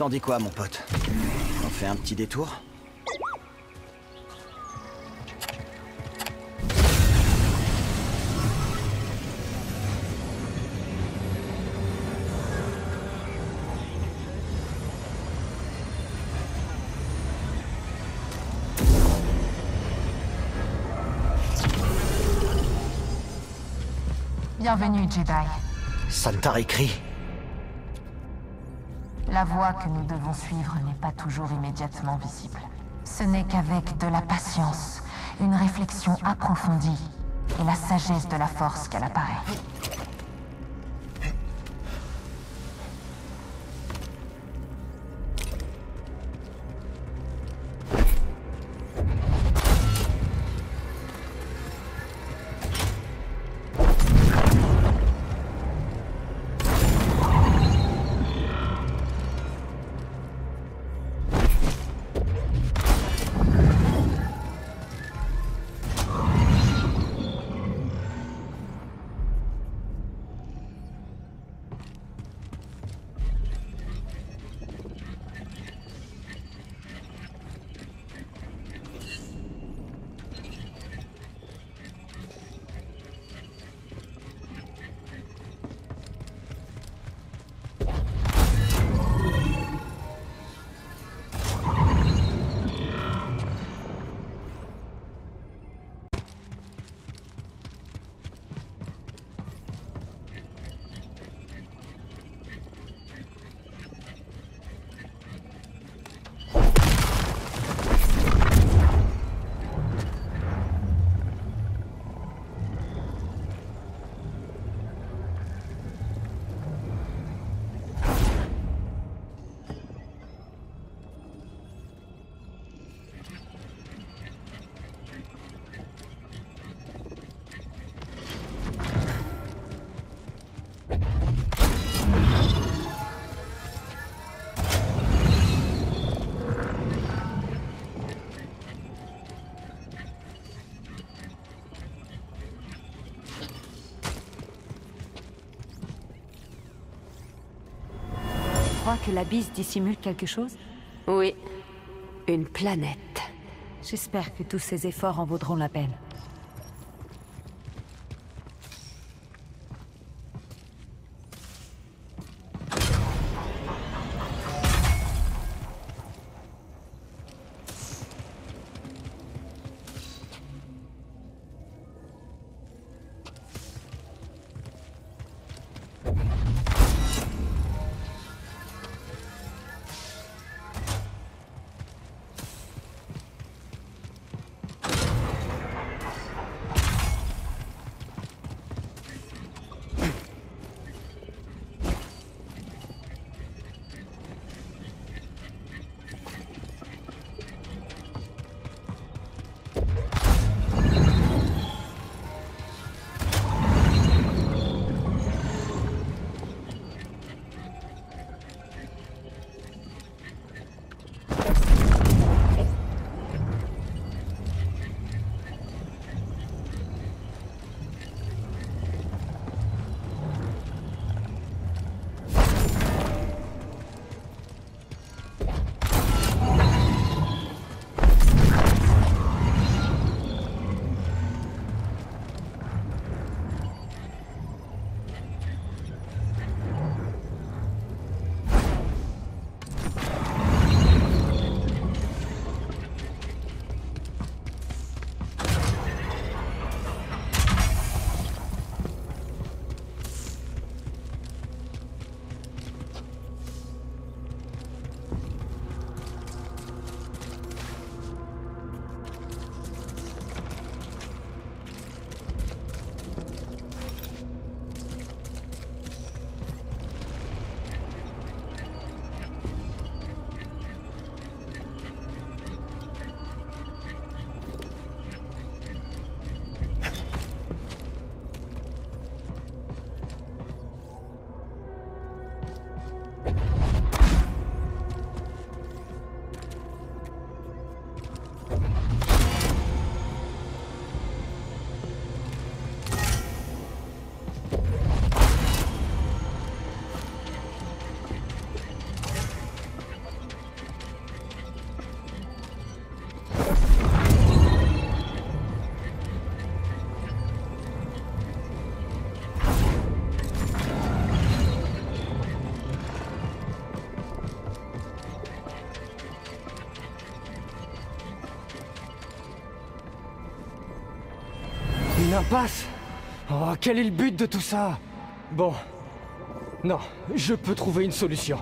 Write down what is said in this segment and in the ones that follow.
T'en dis quoi, mon pote? On fait un petit détour? Bienvenue, Jedi. Santari Khri. La voie que nous devons suivre n'est pas toujours immédiatement visible. Ce n'est qu'avec de la patience, une réflexion approfondie et la sagesse de la force qu'elle apparaît. Que la bise dissimule quelque chose? Oui, une planète. J'espère que tous ces efforts en vaudront la peine. impasse? Oh, quel est le but de tout ça? Bon. Non, je peux trouver une solution.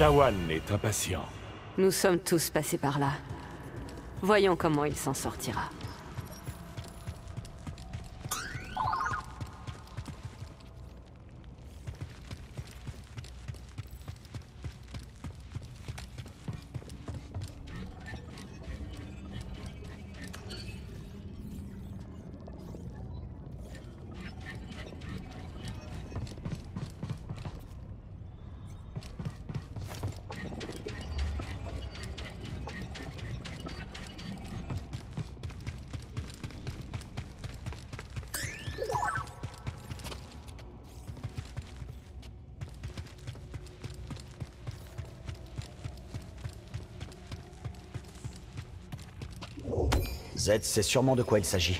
Dawan est impatient. Nous sommes tous passés par là. Voyons comment il s'en sortira. Z sait sûrement de quoi il s'agit.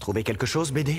Trouver quelque chose, BD?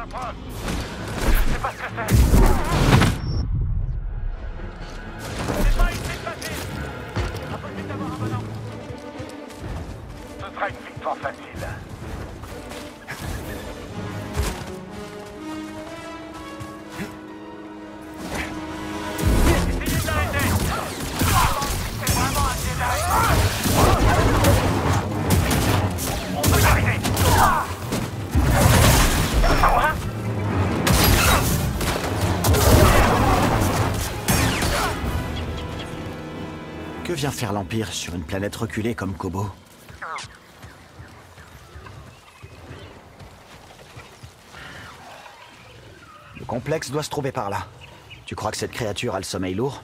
s'approche. Je sais pas ce que c'est. C'est pas une petite facile. Impossible d'avoir un bon angle. Ce sera une victoire facile. Que vient faire l'Empire sur une planète reculée comme Kobo ? Le complexe doit se trouver par là. Tu crois que cette créature a le sommeil lourd ?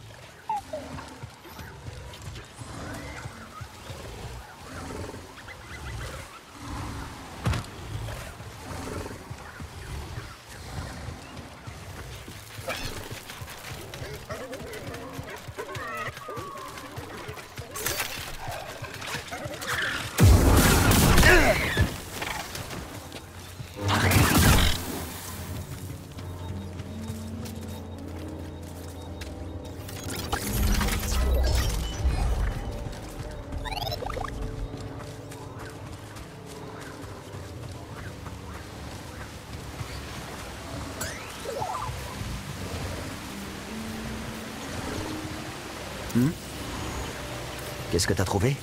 Qu'est-ce que t'as trouvé ?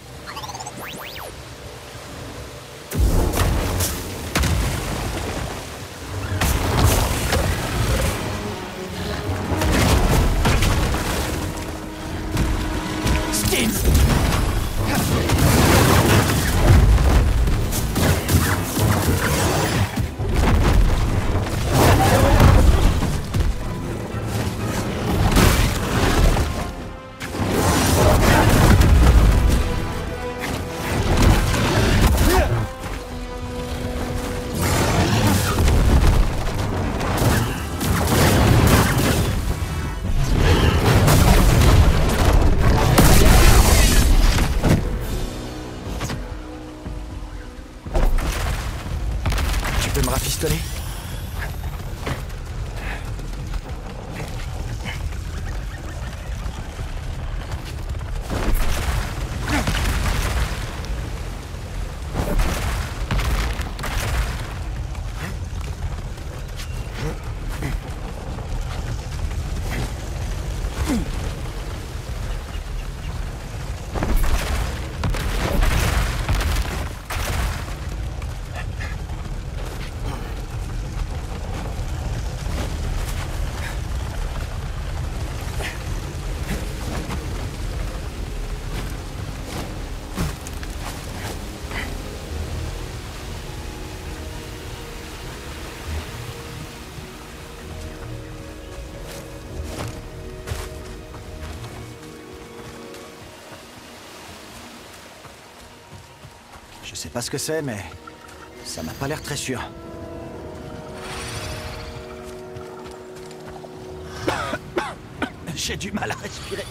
Je sais pas ce que c'est, mais ça m'a pas l'air très sûr. J'ai du mal à respirer.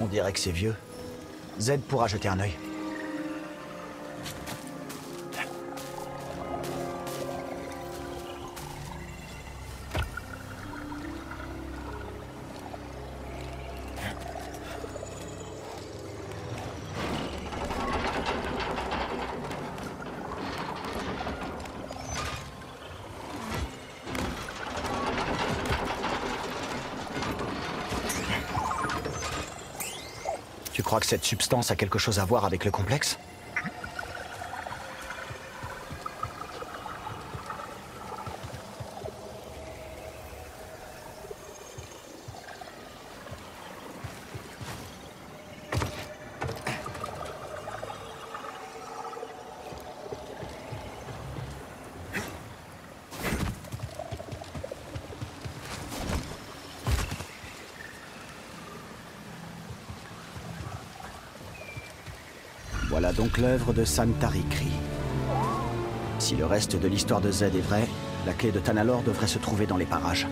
On dirait que c'est vieux. Z pourra jeter un œil. Tu crois que cette substance a quelque chose à voir avec le complexe ? Voilà donc l'œuvre de Santari Khri. Si le reste de l'histoire de Z est vrai, la clé de Thanalore devrait se trouver dans les parages.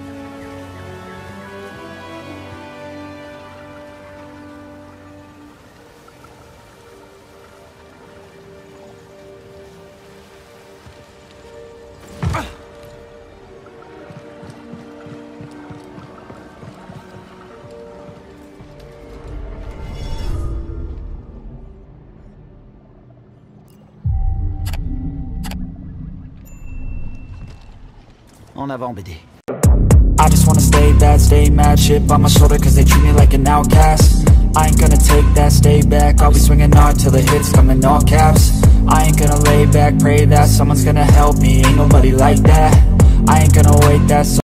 En avant, BD. I just wanna stay bad, stay mad, shit on my shoulder cause they treat me like an outcast. I ain't gonna take that, stay back, I'll be swinging hard till the hits come in all caps. I ain't gonna lay back, pray that someone's gonna help me, ain't nobody like that. I ain't gonna wait, that's